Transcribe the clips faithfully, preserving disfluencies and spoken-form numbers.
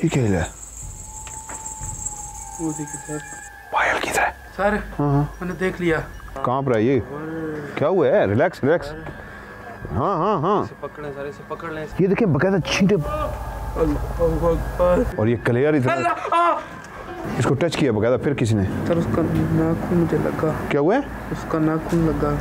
ठीक है ले वो देखिए सर पायल किधर है सर। हाँ मैंने देख लिया। कहाँ पर है ये? क्या हुआ है? Relax relax. हाँ हाँ हाँ पकड़े सारे से पकड़ लें। ये देखिए बकायदा छींटे। अल्लाह अकबर। और ये कलेयर इधर इसको टच किया बकायदा फिर किसी ने। सर उसका नाखून मुझे लगा। क्या हुआ है? उसका नाखून लगा।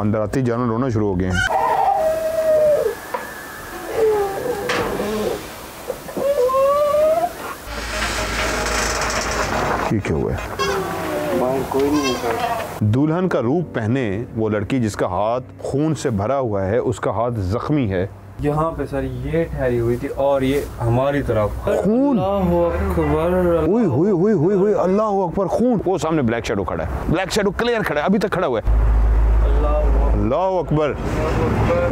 अंदर आते ही जानवर रोना शुरू हो गए हैं। ठीक है हुआ बाहर कोई नहीं है। दुल्हन का रूप पहने वो लड़की जिसका हाथ खून से भरा हुआ है, उसका हाथ जख्मी है। यहाँ पे सर ये ठहरी हुई थी और ये हमारी तरफ खून। अल्लाहू अकबर। हुई हुई हुई हुई हुई अल्लाहू अकबर खून। वो सामने ब्लैक शेडो खड़ा है, ब्लैक शेडो क्लियर खड़ा है, अभी तक खड़ा हुआ है। अल्लाह अकबर।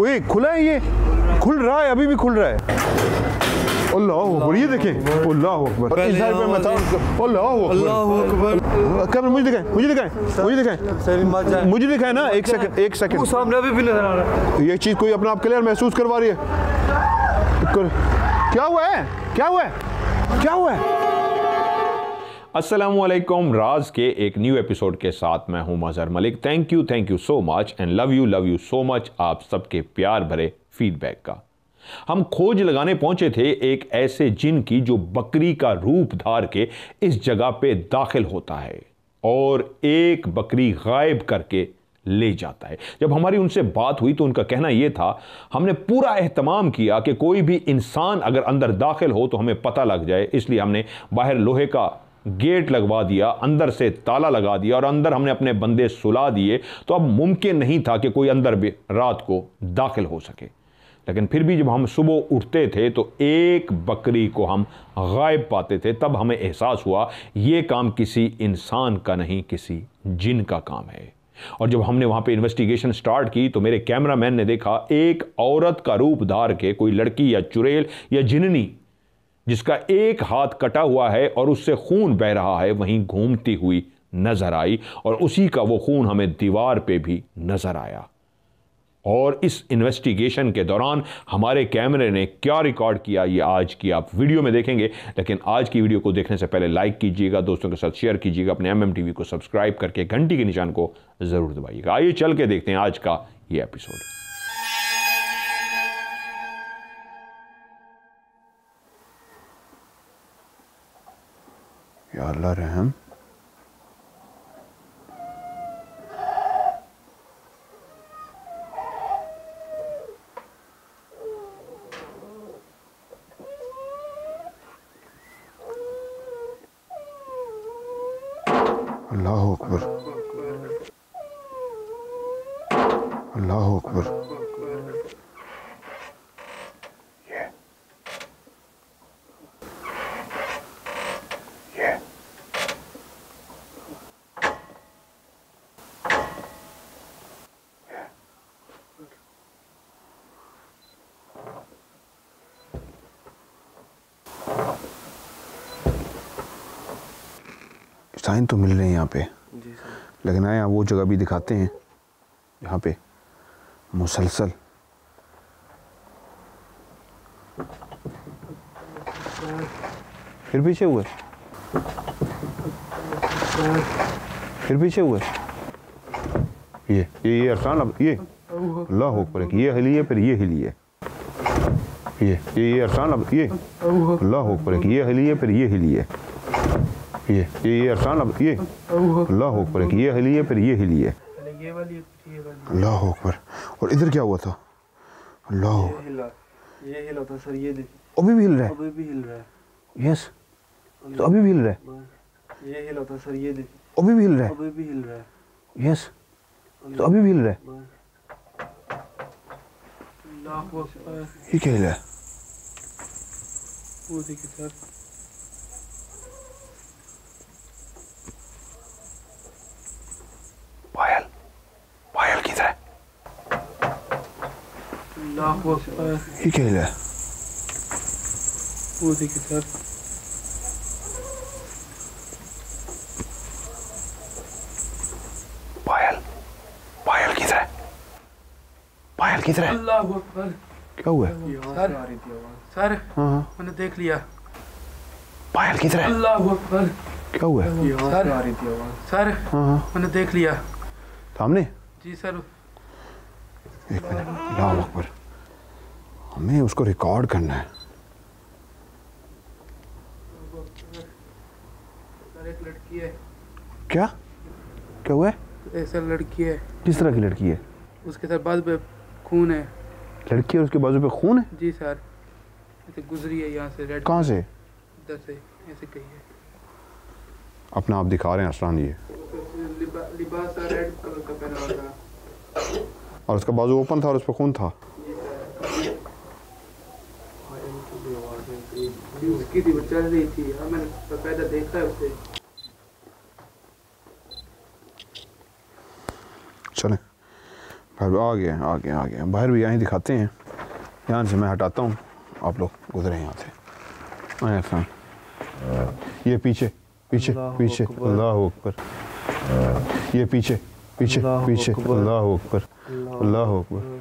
ओए खुला है, ये खुल रहा है, अभी भी खुल रहा है। अल्लाह अकबर। ये देखें अल्लाह अकबर। इस साइड पे बताओ अल्लाह अकबर। कैमरा मुझे दिखाएं मुझे दिखाएं मुझे दिखाएं मुझे दिखाएं ना। एक सेकंड एक सेकंड। वो सामने अभी भी नजर आ रहा है। ये चीज कोई अपना आप क्लियर महसूस करवा रही है। क्या हुआ है? क्या हुआ है? क्या हुआ है? अस्सलामुअलैकुम। राज के एक न्यू एपिसोड के साथ मैं हूं Mazhar Malik. Thank you thank you so much and love you love you so much आप सबके प्यार भरे फीडबैक का। हम खोज लगाने पहुंचे थे एक ऐसे जिन की जो बकरी का रूप धार के इस जगह पे दाखिल होता है और एक बकरी गायब करके ले जाता है। जब हमारी उनसे बात हुई तो उनका कहना यह था, हमने पूरा एहतमाम किया कि कोई भी इंसान अगर अंदर दाखिल हो तो हमें पता लग जाए, इसलिए हमने बाहर लोहे का गेट लगवा दिया, अंदर से ताला लगा दिया और अंदर हमने अपने बंदे सुला दिए। तो अब मुमकिन नहीं था कि कोई अंदर भी रात को दाखिल हो सके। लेकिन फिर भी जब हम सुबह उठते थे तो एक बकरी को हम गायब पाते थे। तब हमें एहसास हुआ ये काम किसी इंसान का नहीं, किसी जिन का काम है। और जब हमने वहाँ पे इन्वेस्टिगेशन स्टार्ट की तो मेरे कैमरामैन ने देखा एक औरत का रूप धार के कोई लड़की या चुड़ैल या जिन्नी जिसका एक हाथ कटा हुआ है और उससे खून बह रहा है वहीं घूमती हुई नजर आई और उसी का वो खून हमें दीवार पे भी नजर आया। और इस इन्वेस्टिगेशन के दौरान हमारे कैमरे ने क्या रिकॉर्ड किया ये आज की आप वीडियो में देखेंगे। लेकिन आज की वीडियो को देखने से पहले लाइक कीजिएगा, दोस्तों के साथ शेयर कीजिएगा, अपने एमएमटीवी को सब्सक्राइब करके घंटी के निशान को जरूर दबाइएगा। आइए चल के देखते हैं आज का ये एपिसोड। या अल्लाह रहम। अल्लाह अकबर अल्लाह अकबर। साइन तो मिल रहे हैं यहाँ पे जी सर। लेकिन आए वो जगह भी दिखाते हैं यहाँ पे मुसलसल। फिर पीछे हुए फिर पीछे हुए ये ये ये अरसान। अब ये अल्लाह अकबर। ये हिली है फिर ये हिली है। ये ये ये अरसान। अब ये अल्लाह अकबर। ये हिली है फिर ये हिली है। ये ये ये अरसान। अब ये अल्लाह अकबर। ये हिली है फिर ये हिली है। अल्लाह अकबर। और इधर क्या हुआ था? अल्लाह ये हिला था सर। ये देखिए अभी भी हिल रहा है। अभी भी हिल रहा है। यस तो अभी भी हिल रहा है। ये हिला था सर। ये देखिए अभी भी हिल रहा है, अभी भी हिल रहा है। यस, तो अभी भी हिल रहा है। ये क्या हिल रहा है? वो देखिए सर, पायल, पायल किधर है? ये क्या हिल रहा है? वो देखिए सर, किधर है? क्या हुआ सर? सर मैंने देख लिया। पायल किधर है? क्या हुआ सर? सर मैंने देख लिया। सामने? जी सर। एक मिनट, अल्लाह अकबर, हमें उसको रिकॉर्ड करना है। एक लड़की है। क्या क्या हुआ? ऐसा लड़की है। किस तरह की लड़की है? उसके साथ बाद में खून है। लड़की और उसके बाजू पे खून है? जी सर, ऐसे गुजरी है यहाँ से। रेड कहाँ से? इधर से, ऐसे कही है। अपना आप दिखा रहे हैं अरसलान, ये लिबा, लिबास रेड कलर का पहना हुआ था और उसका बाजू ओपन था और उस पर खून था। उसकी थी, वो चल रही थी, मैंने बकायदा देखा है उसे। चले आ गए, आ गए, आ गए। बाहर भी यहाँ दिखाते हैं, यहाँ से मैं हटाता हूँ, आप लोग गुजरे यहाँ से। ये पीछे पीछे पीछे, अल्लाह अकबर। ये पीछे पीछे पीछे, अल्लाह अकबर, अल्लाह अकबर।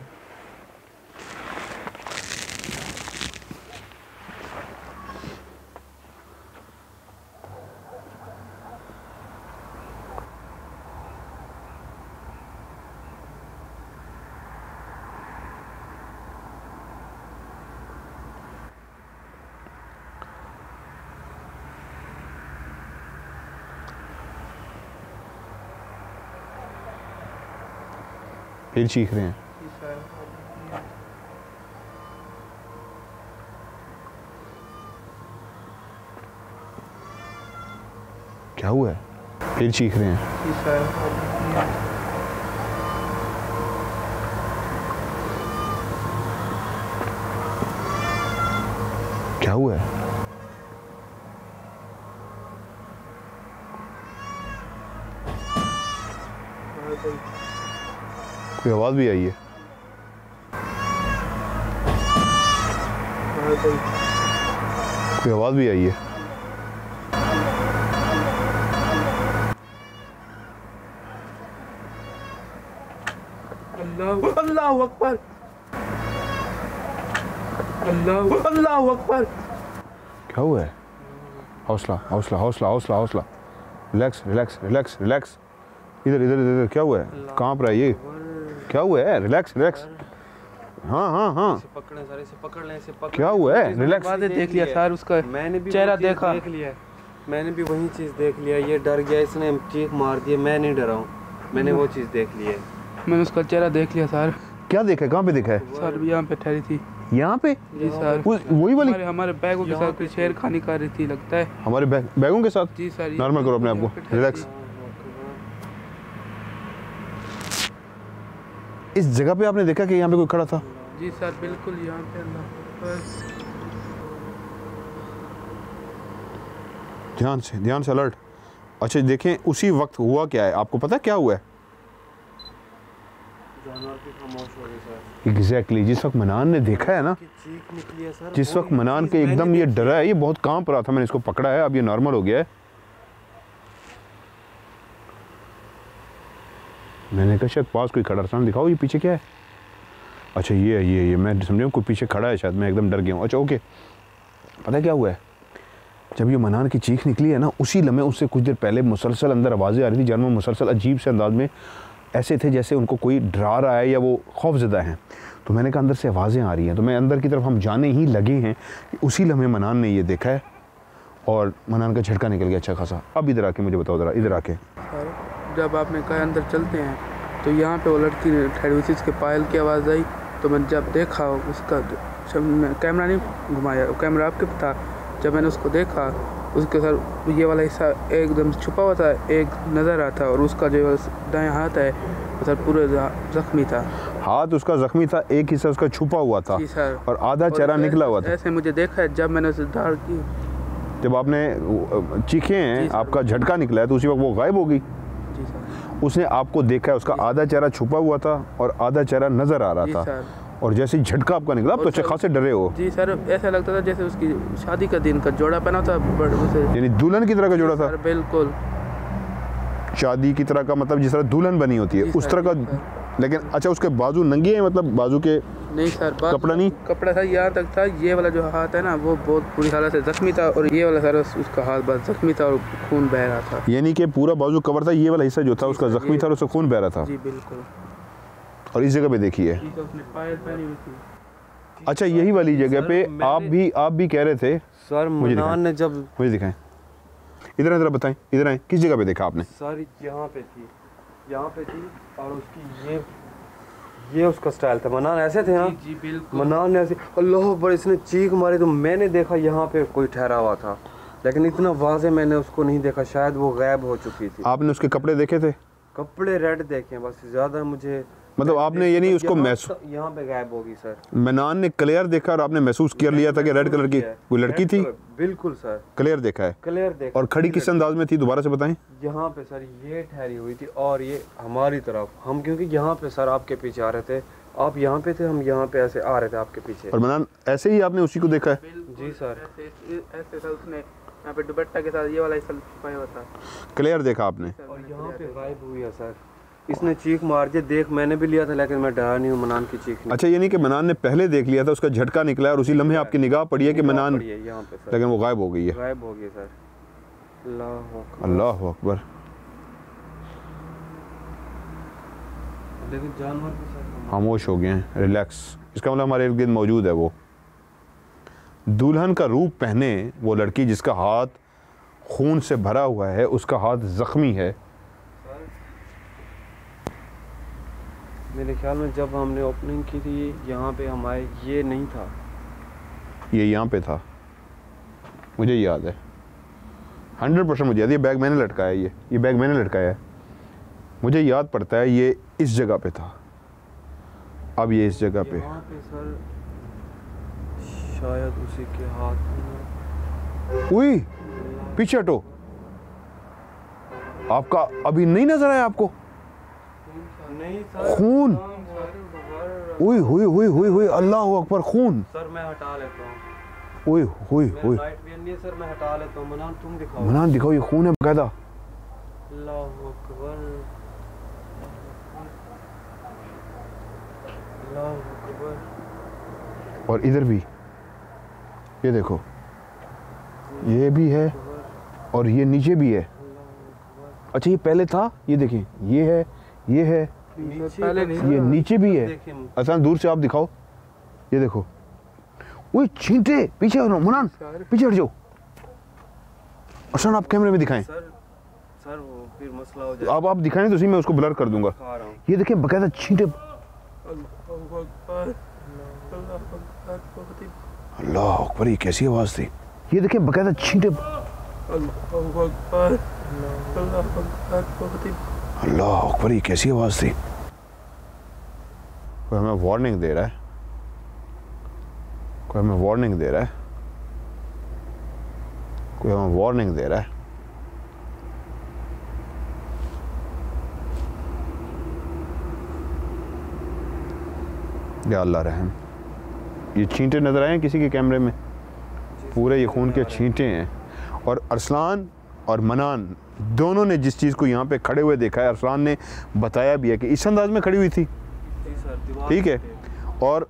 फिर चीख रहे हैं। क्या हुआ है? फिर चीख रहे हैं। क्या हुआ है? कोई आवाज भी आई है? कोई आवाज भी आई है? अल्लाह अल्लाह अकबर, अल्लाह अल्लाह अकबर। क्या हुआ है? हौसला हौसला हौसला हौसला हौसला, रिलैक्स रिलैक्स रिलैक्स रिलैक्स। इधर इधर इधर। क्या हुआ है? कहाँ पर आई? क्या हुआ है? Relax relax. हाँ हाँ हाँ, इसे पकड़ें सर, इसे पकड़ लें, इसे पकड़। क्या हुआ है? रिलैक्स। बातें देख, देख लिया सर, उसका मैंने भी चेहरा देखा, देख लिया। मैंने भी वही चीज़ देख लिया। ये डर गया, इसने चीख मार दी। मैं नहीं डरा हूँ, मैंने वो चीज़ देख ली है। मैंने उसका चेहरा देख लिया सर। क्या देखा है? कहाँ पे देखा है सर? यहाँ पे ठहरी थी। यहाँ पे? जी सर, वही वाली। हमारे बैगों के साथ शेर खानी कर रही थी लगता है, हमारे बैगों के साथ। जी सर, नॉर्मल करो अपने आप को, रिलैक्स। इस जगह पे आपने देखा कि यहाँ पे कोई खड़ा था? जी सर बिल्कुल, यहाँ पे अल्लाह। ध्यान से, ध्यान से, अलर्ट। अच्छा देखें उसी वक्त हुआ क्या है, आपको पता क्या हुआ है? जानवर की खामोश हो गई सर। एग्जैक्टली, जिस वक्त मनान ने देखा है ना, चीख निकली है सर। जिस वक्त मनान के एकदम ये डरा है, ये बहुत कांप रहा था, मैंने इसको पकड़ा है, अब ये नॉर्मल हो गया है। मैंने कहा शायद पास कोई खड़ा। अरसलान दिखाओ ये पीछे क्या है। अच्छा ये है, ये ये मैं समझा कोई पीछे खड़ा है शायद, मैं एकदम डर गया हूँ। अच्छा ओके, पता क्या हुआ है? जब ये मनान की चीख निकली है ना, उसी लम्हे, उससे कुछ देर पहले मुसलसल अंदर आवाज़ें आ रही थी। जानवर मुसलसल अजीब से अंदाज में ऐसे थे जैसे उनको कोई डरा रहा है या वो खौफजदा हैं। तो मैंने कहा अंदर से आवाज़ें आ रही हैं, तो मैं अंदर की तरफ हम जाने ही लगे हैं कि उसी लम्हे मनान ने ये देखा है और मनान का झटका निकल गया अच्छा खासा। अब इधर आके मुझे बताओ, ज़रा इधर आके। जब आपने कहा अंदर चलते हैं, तो यहाँ पे वो लड़की ठहरी हुई थी, उसके पायल की आवाज़ आई। तो मैंने जब देखा उसका, जब कैमरा नहीं घुमाया, कैमरा आपके था, जब मैंने उसको देखा उसके साथ ये वाला हिस्सा एकदम छुपा हुआ था, एक नज़र आता और उसका जो दायां हाथ है वो सर पूरा जख्मी था। हाथ उसका जख्मी था, एक हिस्सा उसका छुपा हुआ था और आधा चेहरा निकला हुआ था। ऐसे मुझे देखा है जब मैंने उसे धार की, जब आपने चीखे हैं आपका झटका निकला है तो उसी वक्त वो गायब हो गई। उसने आपको देखा है, उसका आधा चेहरा छुपा हुआ था और आधा चेहरा नज़र आ रहा था, और जैसे ही झटका आपका निकला आप तो अच्छे खासे डरे हो। जी सर, ऐसा लगता था जैसे उसकी शादी का दिन का जोड़ा पहना था, यानी दुल्हन की तरह का जोड़ा था। बिल्कुल शादी की तरह का, मतलब जिस तरह दुल्हन बनी होती है उस तरह का। लेकिन अच्छा उसके बाजू नंगे हैं, मतलब बाजू के नहीं सर कपड़ा नहीं, कपड़ा था यहाँ तक था। ये वाला जो हाथ है ना वो बहुत बुरी हालत से जख्मी था, और ये वाला सारा उसका हाथ बहुत जख्मी था और खून बह रहा था, यानी कि पूरा बाजू कवर था। ये वाला हिस्सा जो था उसका जख्मी था और उसका खून बह रहा था। जी बिल्कुल, और इस जगह पे देखिए। अच्छा यही वाली जगह पे आप भी आप भी कह रहे थे सर, मनान ने जब मुझे दिखाएं, इधर इधर बताएं, इधर आए, किस जगह पे देखा आपने? सर यहाँ पे थी, यहाँ पे थी, और उसकी ये ये उसका स्टाइल था। मनान ऐसे थे ना। जी बिल्कुल, मनान ऐसे, अल्लाह अकबर, इसने चीख मारी तो मैंने देखा यहाँ पे कोई ठहरा हुआ था, लेकिन इतना वाज़े मैंने उसको नहीं देखा, शायद वो गायब हो चुकी थी। आपने उसके कपड़े देखे थे? कपड़े रेड देखे बस, ज्यादा मुझे मतलब आपने यानी उसको महसूस यहाँ पे गायब होगी सर। मनान ने क्लियर देखा और आपने महसूस कर लिया था कि रेड कलर की कोई लड़की थी। बिल्कुल सर, क्लियर देखा है, क्लियर देखा। और खड़ी किस अंदाज में थी दोबारा से बताएं? यहाँ पे सर ये ठहरी हुई थी और ये हमारी तरफ, हम क्योंकि यहाँ पे सर आपके पीछे आ रहे थे, आप यहाँ पे थे, हम यहाँ पे ऐसे आ रहे थे आपके पीछे। और मनान ऐसे ही आपने उसी को देखा है? जी सर, ऐसे सर उसने यहाँ पे दुपट्टा के साथ ये वाला हिस्सा छुपाया हुआ था। क्लियर देखा आपने, और यहाँ पे गायब हुई है सर। इसने चीख मार दी, देख मैंने भी लिया था लेकिन मैं डरा नहीं हूँ मनान की चीख। अच्छा यानी कि मनान ने पहले देख लिया था, उसका झटका निकला और उसी लम्हे आपकी निगाह पड़ी है कि मनान, लेकिन वो गायब हो गई है। गायब हो गई सर। अल्लाह अकबर। लेकिन जानवर खामोश हो गए हैं, रिलैक्स, इसका मतलब हमारे इर्द-गिर्द मौजूद है। वो दुल्हन का रूप पहने वो लड़की जिसका हाथ खून से भरा हुआ है, उसका हाथ जख्मी है। मेरे ख्याल में जब हमने ओपनिंग की थी यहाँ पे हमारे ये नहीं था, ये यहाँ पे था, मुझे याद है, हंड्रेड परसेंट मुझे याद है। ये बैग मैंने लटकाया है, ये ये बैग मैंने लटकाया है, मुझे याद पड़ता है ये इस जगह पे था। अब ये इस जगह पे, पे सर शायद उसी के हाथ में। पीछे हटो, आपका अभी नहीं नजर आया आपको खून? ओए होए होए होए होए, अल्लाह अकबर, खून। सर मैं हटा लेता हूं। ओए होए होए, लाइट भी नहीं है सर, मैं हटा लेता हूं। मनान तुम दिखाओ, मनान दिखाओ, ये खून है बकायदा। अल्लाह अकबर, अल्लाह अकबर। और इधर भी ये देखो, ये भी है और ये नीचे भी है। अच्छा ये पहले था, ये देखिए, ये है, ये है, पहले ये नीचे भी है। असान दूर से आप दिखाओ, ये देखो, वो छींटे। पीछे हो मनान, पीछे हट जाओ। असान आप कैमरे में दिखाएं। सर, सर वो फिर मसला हो जाएगा। आप आप दिखाएं तो सही, मैं उसको ब्लर कर दूंगा। ये देखिए बकायदा छींटे। अल्लाह अकबर, ये कैसी आवाज थी? ये देखिए बकायदा छींटे। अल्लाह अकबर, ये कैसी आवाज़ थी? कोई हमें वार्निंग दे रहा है, कोई हमें वार्निंग दे रहा है, कोई हमें वार्निंग दे रहा है। या अल्लाह रहम। ये छींटे नजर आए हैं किसी के कैमरे में? पूरे ये खून के छींटे हैं। और अरसलान और मनान दोनों ने जिस चीज़ को यहाँ पे खड़े हुए देखा है, अरसलान ने बताया भी है कि इस अंदाज में खड़ी हुई थी। ठीक है, और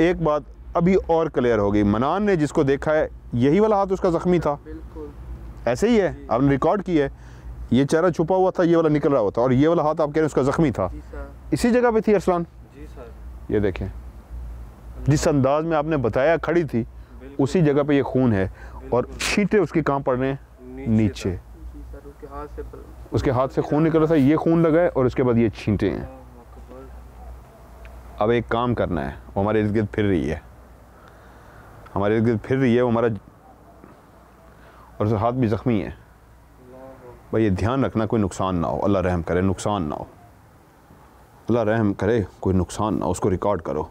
एक बात अभी और क्लियर हो गई, मनान ने जिसको देखा है यही वाला हाथ उसका ज़ख्मी था, ऐसे ही है, आपने रिकॉर्ड किया है। ये चेहरा छुपा हुआ था, ये वाला निकल रहा हुआ था, और ये वाला हाथ आप कह रहे हैं उसका ज़ख्मी था। इसी जगह पर थी अरसलान। ये देखें, जिस अंदाज में आपने बताया खड़ी थी उसी जगह पर यह खून है, और छींटे उसके कहाँ पड़ रहे हैं? नीचे। हाथ से उसके हाथ से खून निकल रहा था, ये खून लगा है और उसके बाद ये छींटे हैं। अब एक काम करना है, वो हमारे इर्द गिर्द फिर रही है, हमारे इर्द गिर्द फिर रही है, वो हमारा और उसके हाथ भी ज़ख्मी है। भाई ये ध्यान रखना कोई नुकसान ना हो, अल्लाह रहम करे नुकसान ना हो, अल्लाह रहम करे कोई नुकसान ना हो। उसको रिकॉर्ड करो।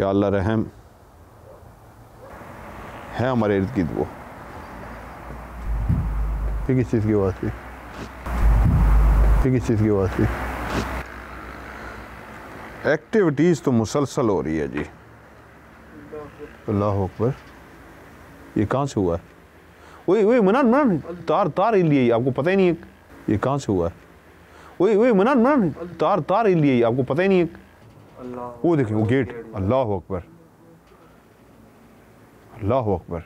या अल्लाह रहम है हमारे इर्द गिर्द वो फिर इस चीज़ की आवाज़ थी, फिर इस चीज़ की आवाज़ थी। एक्टिविटीज़ तो मुसलसल हो रही है जी। अल्लाह अकबर, ये कहाँ से हुआ है? वही वही मनन मनन तार तार हिल रही है, आपको पता ही नहीं है ये कहाँ से हुआ है। वही वही मनन मनन तार तार हिल रही है, आपको पता ही नहीं है। वो देखें वो गेट। अल्लाह अकबर, अल्लाह अकबर।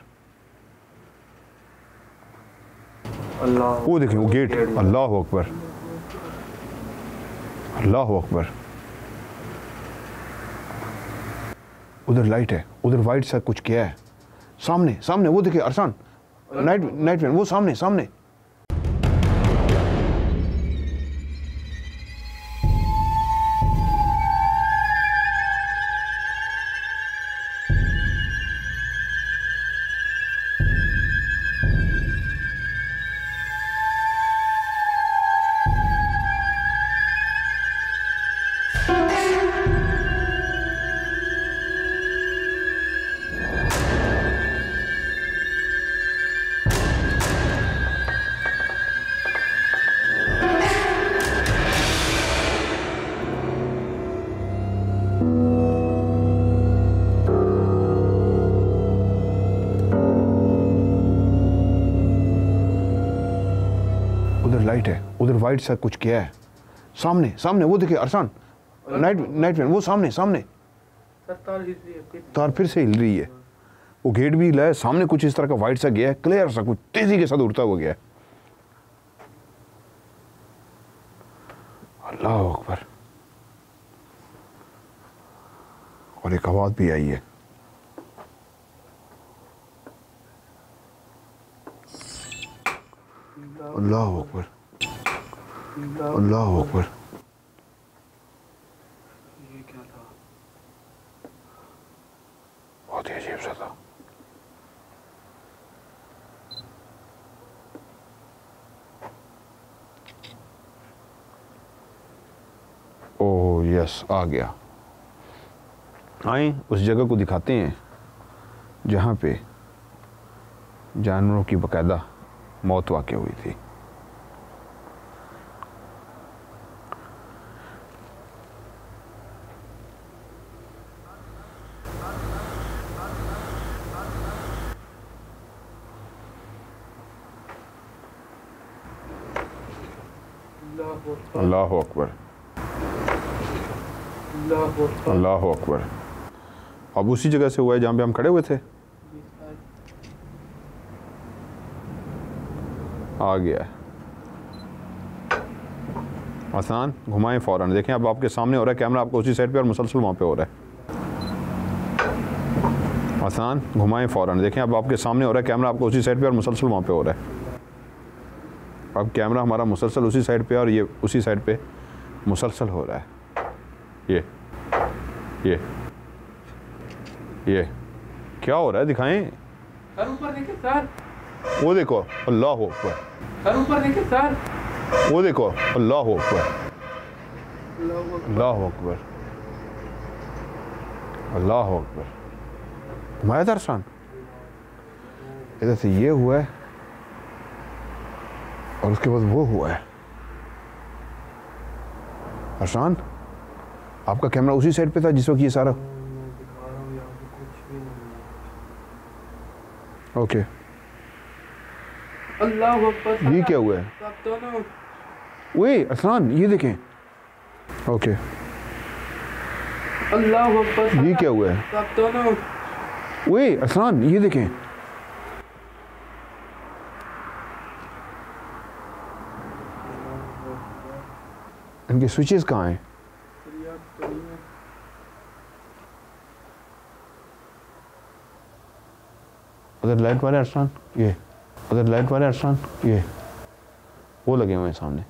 वो देखें वो गेट। अल्लाह अकबर, अल्लाह अकबर। उधर लाइट है, उधर वाइट सा कुछ क्या है सामने, सामने वो देखें अरसान नाइट नाइट वो सामने सामने। लाइट है, उधर वाइट सा कुछ क्या है सामने सामने वो देखे अरसान नाइट नाइट वो सामने सामने। तार फिर से हिल रही है, वो गेट भी हिला है, सामने कुछ इस तरह का वाइट सा गया है, क्लियर सा कुछ तेजी के साथ उड़ता हुआ गया है। अल्लाह अकबर। और एक आवाज भी आई है। अल्लाह अकबर, अल्लाह अकबर। ये क्या था? बहुत ही अजीब सा था। ओह यस, आ गया। आए उस जगह को दिखाते हैं जहाँ पे जानवरों की बकायदा मौत वाक़या हुई थी। अल्लाह अकबर, अल्लाह अकबर। अब उसी जगह से हुआ है जहाँ पे हम खड़े हुए थे। आ गया है। आसान घुमाएं फौरन। देखें अब आपके सामने हो रहा है कैमरा, आपको उसी साइड पे और मुसलसल वहाँ पे हो रहा है। आसान घुमाएं फौरन। देखें अब आपके सामने हो रहा है कैमरा, आपको उसी साइड पे और मुसलसल वहाँ पे हो रहा है। अब कैमरा हमारा मुसलसल उसी साइड पे और ये उसी साइड पे मुसलसल हो रहा है। ये ये ये क्या हो रहा है? दिखाएं सर, ऊपर देखें सर। वो देखो अल्लाह अकबर। सर ऊपर देखें सर। वो देखो अल्लाह अकबर, अल्लाह अकबर, अल्लाह अकबर। घुमाया था अरसान, इधर से ये हुआ है और उसके बाद वो हुआ है। अरसान आपका कैमरा उसी साइड पे था जिस वक्त ये सारा। ओके, अल्लाह अकबर। ये क्या हुआ है? वे अरसान ये देखें। ओके, अल्लाह अकबर। ये क्या हुआ है? वे अरसान ये देखें। इनके स्विचेस कहाँ हैं? उधर लाइट वाले अरसान ये, उधर लाइट वाले अरसान ये, वो लगे हुए हैं सामने,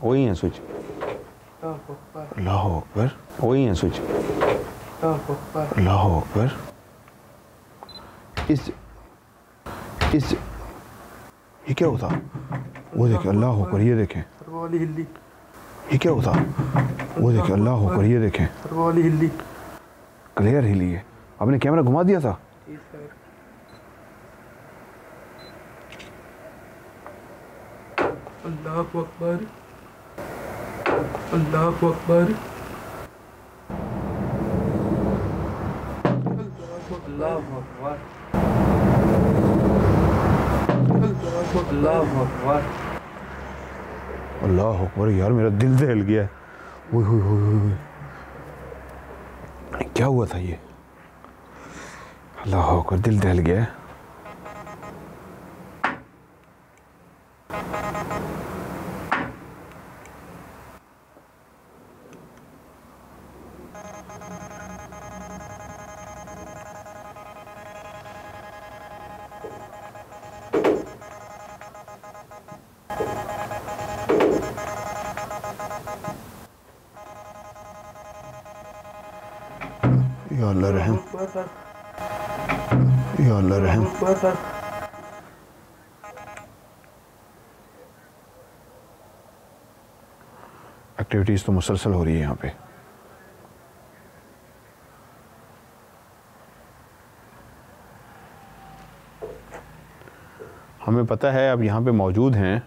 वही हैं स्विच। अल्लाह अकबर, वही हैं स्विच। अल्लाह अकबर। इस इस ये क्या होता? वो देखें अल्लाह अकबर, ये देखें ये क्या होता? वो देखें अल्लाह अकबर, ये देखें क्लियर हिली है। आपने कैमरा घुमा दिया था? अल्लाह अकबर, अल्लाह अकबर, अल्लाह अकबर, अल्लाह अकबर, अल्लाह अकबर। यार मेरा दिल दहल गया। ओए होए होए, क्या हुआ था ये? अल्लाह अकबर, दिल दहल गया। या अल्लाह रहम, या अल्लाह रहम। एक्टिविटीज तो मुसलसल हो रही है यहाँ पे। हमें पता है आप यहाँ पे मौजूद हैं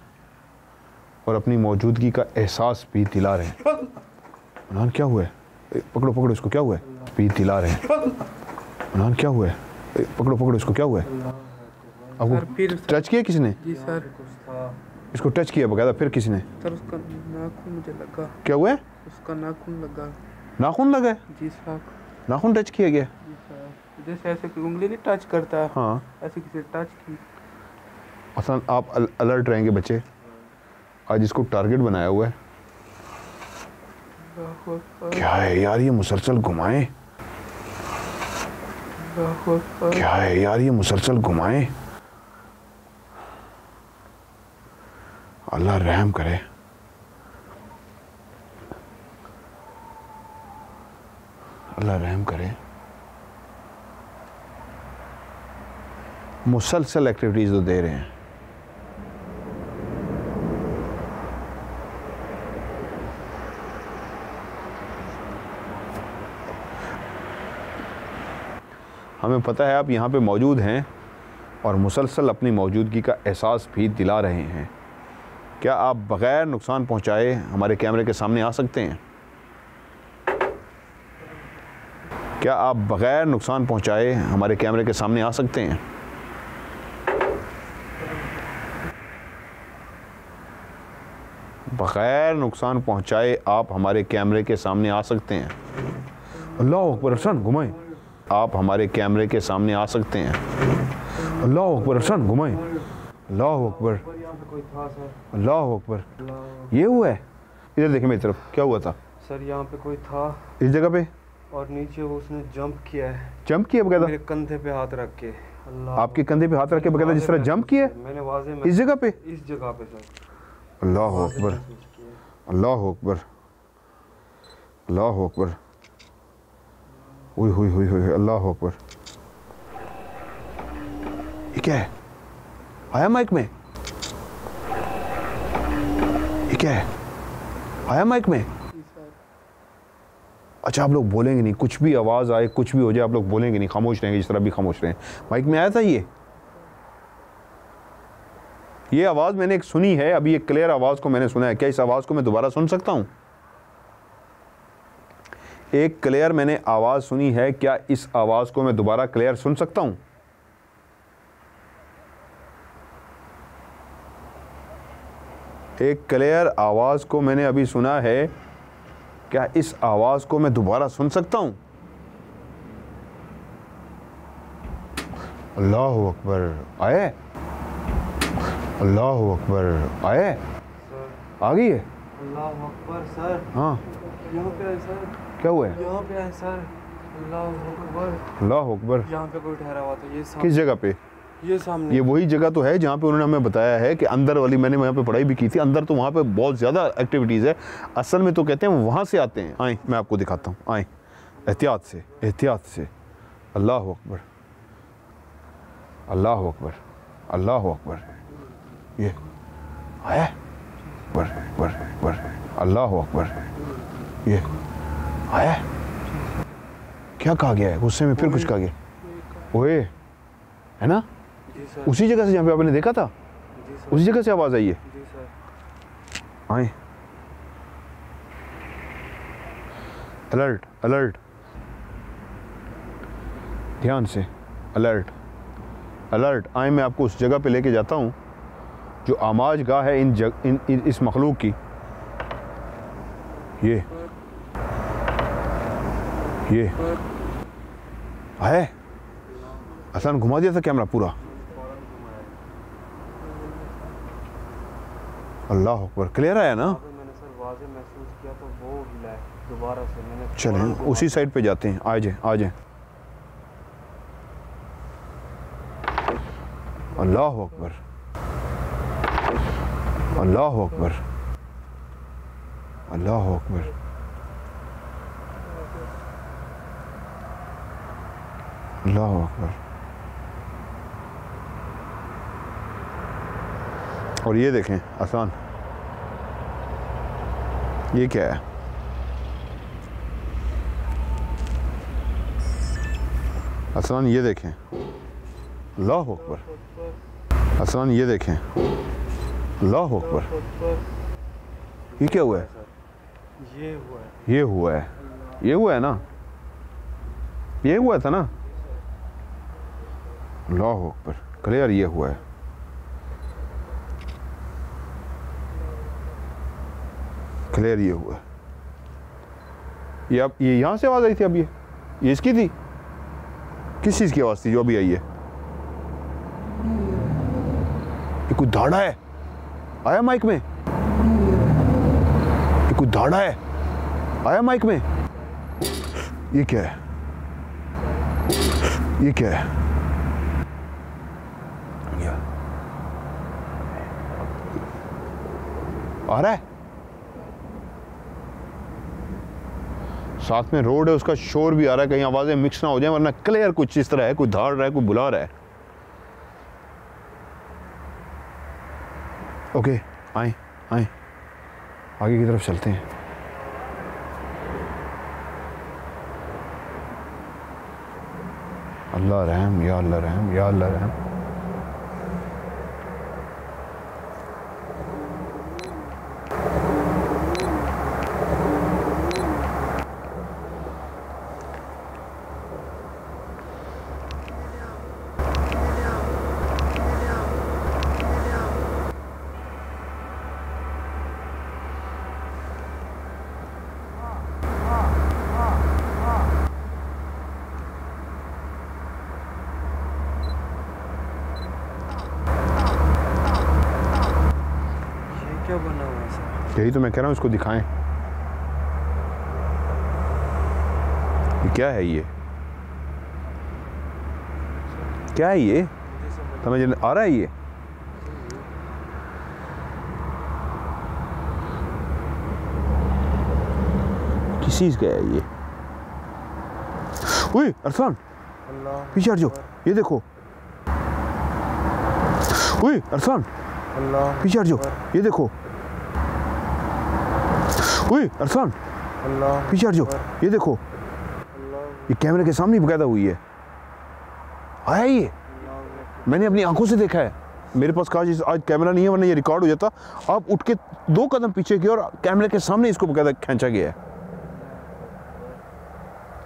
और अपनी मौजूदगी का एहसास भी दिला रहे हैं। मनान क्या हुआ है? पकड़ो पकड़ो इसको, क्या हुआ है? भी दिला रहे हैं। मनान क्या हुआ है? पकड़ो पकड़ो इसको, क्या हुआ है? आपको टच किया किसी ने? जी सर। इसको टच किया बकायदा, फिर किसी ने? सर उसका नाखून मुझे लगा। क्या हुआ है? उसका नाखून लगा। नाखून लगा है? जी सर। नाखून टच किया गया? जी सर। जैसे ऐसे उंगली नहीं टच करता, हाँ ऐसे किसी ने टच की। असल आप अल, अलर्ट रहेंगे बच्चे, आज इसको टारगेट बनाया हुआ है। क्या है यार ये मुसलसल घुमाएं? क्या है यार ये मुसलसल घुमाएं? अल्लाह रहम करे। अल्लाह रहम करे। मुसलसल एक्टिविटीज तो दे रहे हैं। हमें पता है आप यहाँ पे मौजूद हैं और मुसलसल अपनी मौजूदगी का एहसास भी दिला रहे हैं। क्या आप बग़ैर नुकसान पहुँचाए हमारे कैमरे के सामने आ सकते हैं? क्या आप बग़ैर नुकसान पहुँचाए हमारे कैमरे के सामने आ सकते हैं? बग़ैर नुकसान पहुँचाए आप हमारे कैमरे के सामने आ सकते हैं? अल्लाह अकबर, अरसन घुमाएं। आप हमारे कैमरे के सामने आ सकते हैं? अल्लाह अकबर, अरसन घुमाएं। अल्लाह अकबर, अल्लाह अकबर। ये हुआ है? इधर देखें मेरी तरफ, क्या हुआ था? सर यहाँ पे कोई था इस जगह पे और नीचे वो उसने जंप किया है। जंप किया बकायदा? मेरे कंधे पे हाथ रख के। आपके कंधे पे हाथ रख के बकायदा जिस तरह जंप किया मैंने वाजे इस जगह पे, इस जगह पे सर। अल्लाह अकबर, अल्लाह अकबर, अल्लाह अकबर। ओए होए होए होए, अल्लाह अकबर। ये क्या है? आया माइक में? ये क्या है? आया माइक में? अच्छा आप लोग बोलेंगे नहीं, कुछ भी आवाज़ आए कुछ भी हो जाए आप लोग बोलेंगे नहीं, खामोश रहेंगे जिस तरह भी खामोश रहे। माइक में आया था ये? ये आवाज़ मैंने एक सुनी है अभी, एक क्लियर आवाज़ को मैंने सुना है। क्या इस आवाज़ को मैं दोबारा सुन सकता हूँ? एक क्लियर मैंने आवाज़ सुनी है, क्या इस आवाज़ को मैं दोबारा क्लियर सुन सकता हूँ? एक क्लियर आवाज़ को मैंने अभी सुना है, क्या इस आवाज़ को मैं दोबारा सुन सकता हूँ? अल्लाह अकबर। आए? अल्लाह अकबर। आए? आ गई है? अल्लाह अकबर सर। हाँ सर, क्या हुआ है यहाँ पे? है सर। अल्लाह अकबर, अल्लाह अकबर। यहाँ पे कोई ठहरा हुआ था। ये किस जगह पे? ये सामने। ये वही जगह तो है जहाँ पे उन्होंने हमें बताया है कि अंदर वाली, मैंने वहाँ पे पढ़ाई भी की थी। अंदर तो वहाँ पे बहुत ज़्यादा एक्टिविटीज़ है। असल में तो कहते हैं वहाँ से आते हैं। आए मैं आपको दिखाता हूँ, आए एहतियात से, एहतियात से। अल्लाह अकबर, अल्लाह अकबर, अल्लाह अकबर, ये है अकबर अकबर अकबर, अल्लाह अकबर, ये है। क्या कहा गया है? गुस्से में फिर कुछ कहा गया। ओए, है ना, उसी जगह से जहाँ पे आपने देखा था, उसी जगह से आवाज़ आई है। आए, अलर्ट, अलर्ट, ध्यान से, अलर्ट, अलर्ट। आए, मैं आपको उस जगह पे लेके जाता हूँ जो आमाज गाह है इन जग इन, इन इस मखलूक की। ये ये है आसान, घुमा दिया था कैमरा पूरा। अल्लाह अकबर, क्लियर आया ना? चलें उसी साइड पे जाते हैं। आ जाए, आ जाए। अल्लाह अकबर, अल्लाह अकबर, अल्लाह अकबर। अल्लाह अकबर। और ये देखें आसान, ये क्या है? आसान, ये देखें। अल्लाह अकबर। आसान, ये देखें। अल्लाह अकबर। ये क्या हुआ है? ये हुआ है, ये हुआ है, ये हुआ है ना, ये हुआ था ना। अल्लाह अकबर, क्लियर, ये हुआ है। क्लियर, ये हुआ है। ये अब ये यहाँ से आवाज़ आई थी, अब ये ये इसकी थी। किस चीज़ की आवाज़ थी जो अभी आई है? ये कोई धाड़ा है, आया माइक में? ये कोई धाड़ा है, आया माइक में? ये क्या है? ये क्या है? आ रहा है, साथ में रोड है, उसका शोर भी आ रहा है, कहीं आवाजें मिक्स ना हो जाए, वरना क्लियर कुछ इस तरह है, कोई धाड़ रहा है, कोई बुला रहा है। ओके, आए आए, आगे की तरफ चलते हैं। अल्लाह रहम, या अल्लाह रहम, या अल्लाह रहम। यही तो मैं कह रहा हूँ, इसको दिखाएं। ये क्या है? ये क्या है? ये समझ आ रहा है? ये किस चीज का है? ये ओए अरसान, पीछे हट जाओ। ये देखो, ओए अरसान, पीछे हट जाओ। ये देखो, ओए अरसान, पीछे हट जाओ। ये देखो, ये कैमरे के सामने बकायदा हुई है। आया ये, मैंने अपनी आंखों से देखा है। मेरे पास काश आज कैमरा नहीं है, वरना ये रिकॉर्ड हो जाता। आप उठ के दो कदम पीछे किए और कैमरे के सामने इसको बकायदा खींचा गया है।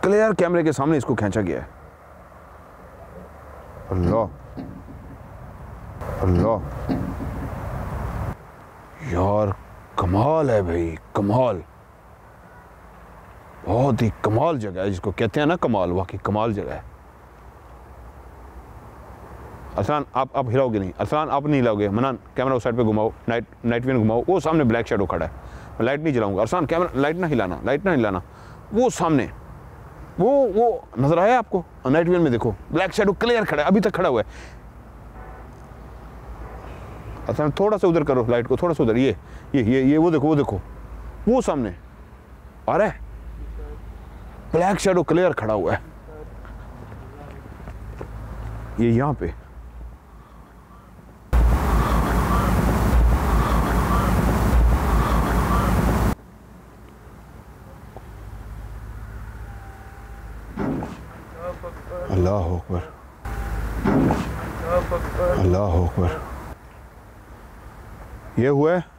क्लियर, कैमरे के सामने इसको खींचा गया है। अल्लाह अल्लाह, यार कमाल है भाई, कमाल। बहुत ही कमाल जगह है, जिसको कहते हैं ना कमाल। वाकई कमाल जगह है। अरसान, आप आप हिलाओगे नहीं। अरसान, आप नहीं हिलाओगे। मनान, कैमरा उस साइड पे घुमाओ, नाइट नाइट विजन घुमाओ। वो सामने ब्लैक शेडो खड़ा है, मैं लाइट नहीं जलाऊंगा। अरसान, कैमरा, लाइट ना हिलाना, लाइट ना हिलाना। वो सामने वो वो नजर आया आपको? नाइट विजन में देखो, ब्लैक शेडो क्लियर खड़ा है, अभी तक खड़ा हुआ है। अच्छा, थोड़ा सा उधर करो लाइट को, थोड़ा सा उधर। ये ये ये ये वो देखो, वो देखो, वो सामने आ रहा है। ब्लैक शेडो क्लियर खड़ा हुआ है, ये यहाँ पे अल्लाह अकबर अल्लाह अकबर ये हुआ है।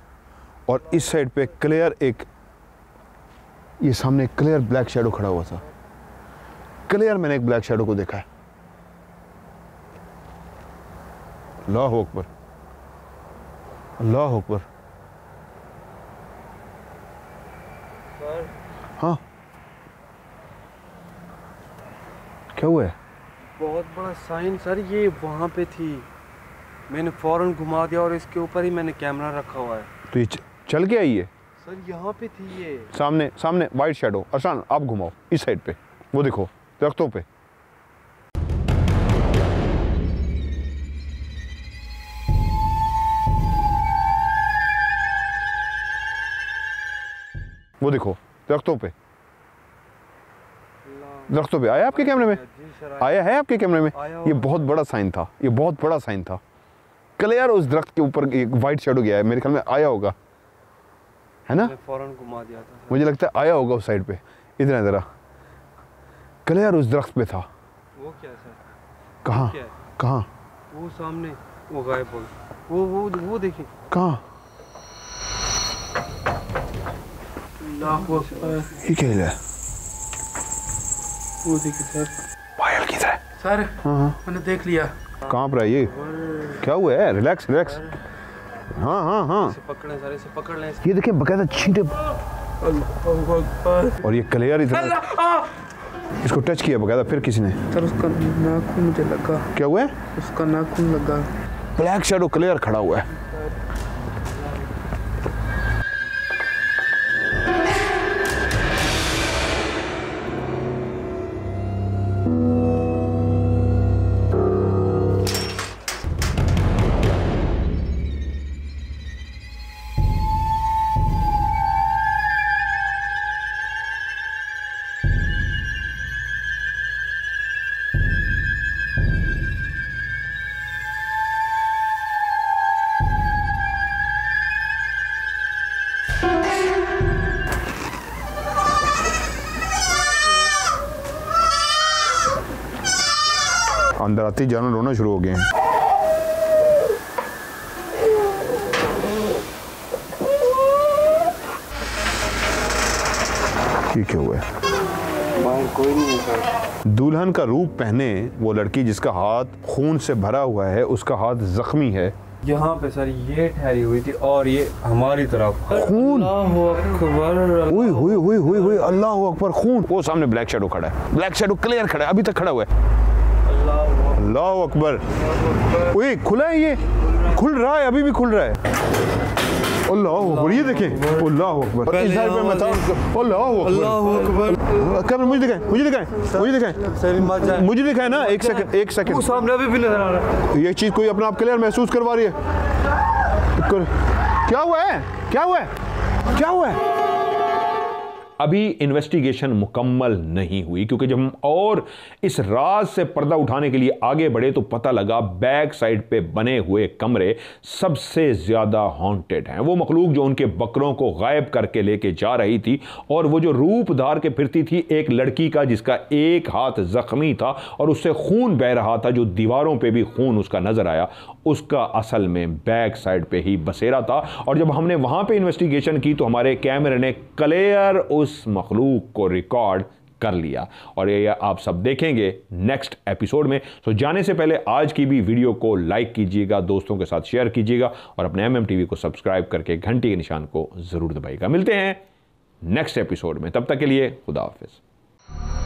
और इस साइड पे क्लियर एक, ये सामने क्लियर ब्लैक शेडो खड़ा हुआ था, क्लियर मैंने एक ब्लैक शेडो को देखा है। अल्लाह अकबर अल्लाह अकबर। हाँ क्या हुआ है? बहुत बड़ा साइन सर, ये वहाँ पे थी, मैंने फौरन घुमा दिया और इसके ऊपर ही मैंने कैमरा रखा हुआ है। तो ये चल के आई है सर, यहाँ पे थी ये, सामने सामने वाइट शेडो। अरसान आप घुमाओ इस साइड पे, वो देखो दरख्तों पे। वो देखो दरख्तों पे, दरख्तों पे आया आपके कैमरे में? आया है आपके कैमरे में? ये बहुत बड़ा साइन था, ये बहुत बड़ा साइन था, क्लियर उस दरख्त के ऊपर वाइट शेडो गया है, मेरे ख्याल में आया होगा, है ना? फौरन घुमा दिया था, मुझे लगता है आया होगा उस साइड पे। इधर है जरा, क्लियर उस दरख्त पे था। वो क्या सर? कहाँ कहाँ? वो सामने, वो गायब हो गया, वो वो वो देखिए कहाँ। ये क्या है? वो देखिए सर, पायल किधर है सर? हाँ मैंने देख लिया। कांप रहा है ये, क्या हुआ है? Relax relax. हाँ हाँ हाँ इसे पकड़ें सर, इसे पकड़ लें। ये देखिए बकायदा छींटे। और ये क्लियर इधर, इसको टच किया बकायदा फिर किसी ने सर, उसका नाखून मुझे लगा। क्या हुआ है? उसका नाखून लगा। ब्लैक शेडो क्लियर खड़ा हुआ है। अंदर आते ही जानवर रोना शुरू हो गए हैं। ये क्या हुआ है? कोई नहीं है। दुल्हन का रूप पहने वो लड़की जिसका हाथ खून से भरा हुआ है, उसका हाथ जख्मी है। यहाँ पे सर ये ठहरी हुई थी और ये हमारी तरफ खून। अल्लाहू अकबर हुई हुई हुई हुई हुई अल्लाहू अकबर खून। वो सामने ब्लैक शेडो खड़ा है, ब्लैक शेडो क्लियर खड़ा है, अभी तक खड़ा हुआ है। अल्लाह अकबर। ओए खुला है, ये खुल रहा है, अभी भी खुल रहा है। अल्लाह अकबर, ये देखें अल्लाह अकबर। इस साइड पे मत आओ। अल्लाह अकबर। कैमरा मुझे दिखाएं, मुझे दिखाएं, मुझे दिखाएं, मुझे दिखाएं ना। एक सेकंड एक सेकंड, वो सामने अभी भी नजर आ रहा है। ये चीज कोई अपना आप क्लियर महसूस करवा रही है। क्या हुआ है? क्या हुआ है? क्या हुआ है? अभी इन्वेस्टिगेशन मुकम्मल नहीं हुई, क्योंकि जब हम और इस राज से पर्दा उठाने के लिए आगे बढ़े तो पता लगा बैक साइड पे बने हुए कमरे सबसे ज़्यादा हॉन्टेड हैं। वो मखलूक जो उनके बकरों को गायब करके लेके जा रही थी और वो जो रूप धार के फिरती थी एक लड़की का जिसका एक हाथ जख्मी था और उससे खून बह रहा था, जो दीवारों पर भी खून उसका नज़र आया, उसका असल में बैक साइड पर ही बसेरा था। और जब हमने वहाँ पर इन्वेस्टिगेशन की तो हमारे कैमरे ने क्लियर उस मखलूक को रिकॉर्ड कर लिया और ये आप सब देखेंगे नेक्स्ट एपिसोड में। तो जाने से पहले आज की भी वीडियो को लाइक कीजिएगा, दोस्तों के साथ शेयर कीजिएगा और अपने एमएमटीवी को सब्सक्राइब करके घंटी के निशान को जरूर दबाइएगा। मिलते हैं नेक्स्ट एपिसोड में, तब तक के लिए खुदा हाफिज।